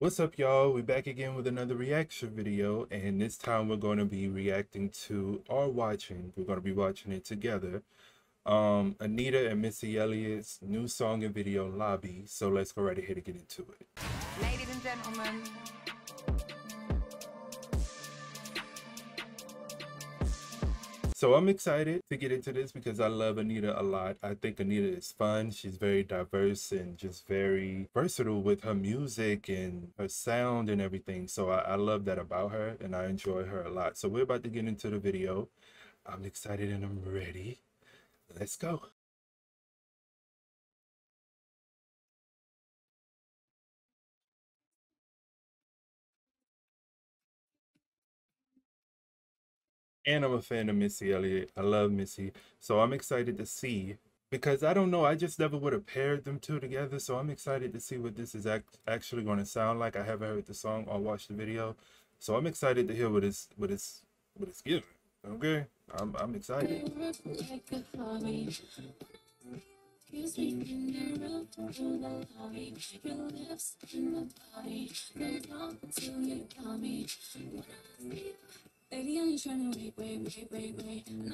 What's up, y'all? We're back again with another reaction video, and this time we're going to be reacting to or watching. We're going to be watching it together. Anitta and Missy Elliott's new song and video, Lobby. So let's go right ahead and get into it. Ladies and gentlemen, so I'm excited to get into this because I love Anitta a lot. I think Anitta is fun. She's very diverse and just very versatile with her music and her sound and everything. So I love that about her, and I enjoy her a lot. So we're about to get into the video. I'm excited and I'm ready. Let's go. And I'm a fan of Missy Elliott. I love Missy. So I'm excited to see, because I don't know, I just never would have paired them two together. So I'm excited to see what this is actually going to sound like. I haven't heard the song or watched the video. So I'm excited to hear what it's giving. Okay. I'm excited. Baby, I'm trying to wait. I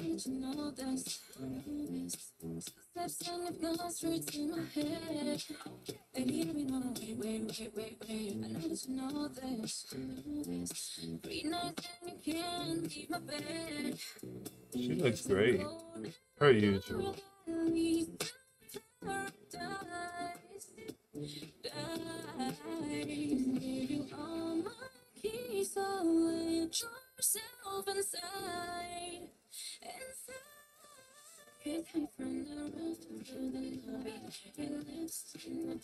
need you know this. Steps on the glass, roots in my head. Baby, I be on the wait. I need you know this. 3 nights and you can't leave my bed. She looks great. Her usual. Yourself inside. From the roof to the lobby, it lives in my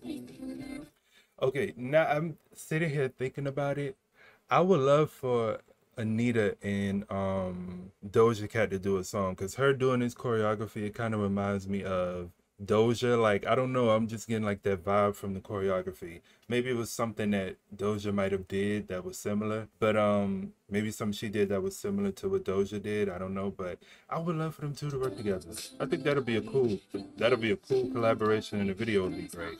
body. Okay, now I'm sitting here thinking about it. I would love for Anitta and Doja Cat to do a song, because her doing this choreography, it kind of reminds me of Doja. Like, I don't know, I'm just getting like that vibe from the choreography. Maybe it was something that Doja might have did that was similar, but maybe something she did that was similar to what Doja did. I don't know, but I would love for them two to work together. I think that'll be a cool collaboration, and the video would be great.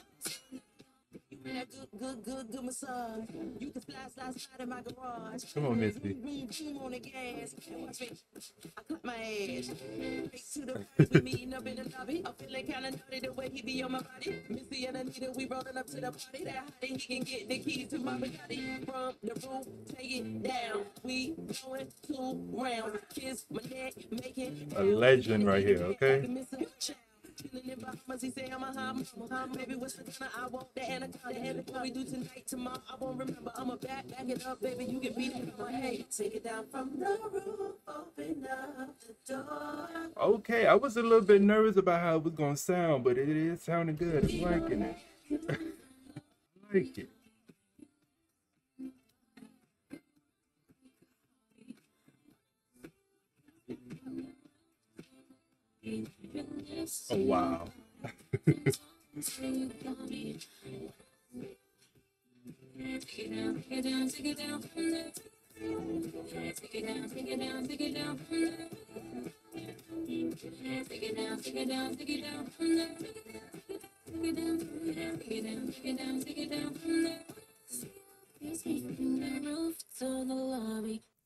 Good massage. You can slide in my garage. Come on, Missy. On the gas. Watch me. I cut my ass. To the we meeting up in the lobby. I feel like kind of dirty the way he be on my body. Missy and Anitta, we rolling up to the party. That hottie, he can get the keys to my Bugatti. From the roof, take it down. We going 2 rounds. Kiss my neck, make it. A legend right here, okay? Okay, I was a little bit nervous about how it was gonna sound, but it is sounding good. I'm liking it. I like it. Oh, wow.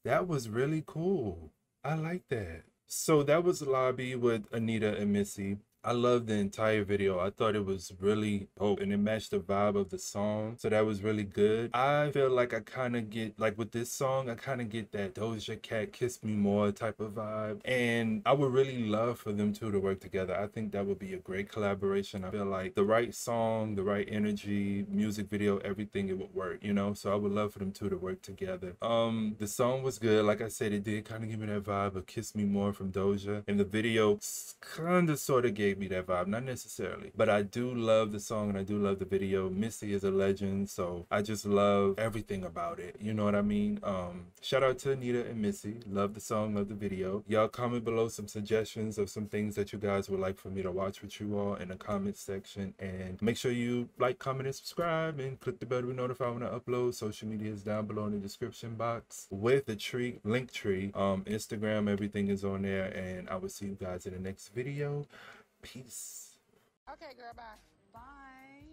That was really cool. I like that. So that was Lobby with Anitta and Missy. I loved the entire video. I thought it was really dope, and it matched the vibe of the song. So that was really good. I feel like I kind of get, like with this song, I kind of get that Doja Cat Kiss Me More type of vibe. And I would really love for them two to work together. I think that would be a great collaboration. I feel like the right song, the right energy, music video, everything, it would work, you know? So I would love for them two to work together. The song was good. Like I said, it did kind of give me that vibe of Kiss Me More from Doja. And the video kind of sort of gave me that vibe, not necessarily, but I do love the song and I do love the video. Missy is a legend, so I just love everything about it, you know what I mean? Shout out to Anitta and Missy. Love the song, love the video. Y'all comment below some suggestions of some things that you guys would like for me to watch with you all in the comment section, and make sure you like, comment, and subscribe, and click the bell to be notified when I upload. Social media is down below in the description box with the link tree, Instagram, everything is on there, and I will see you guys in the next video. Peace. Okay, girl, bye. Bye.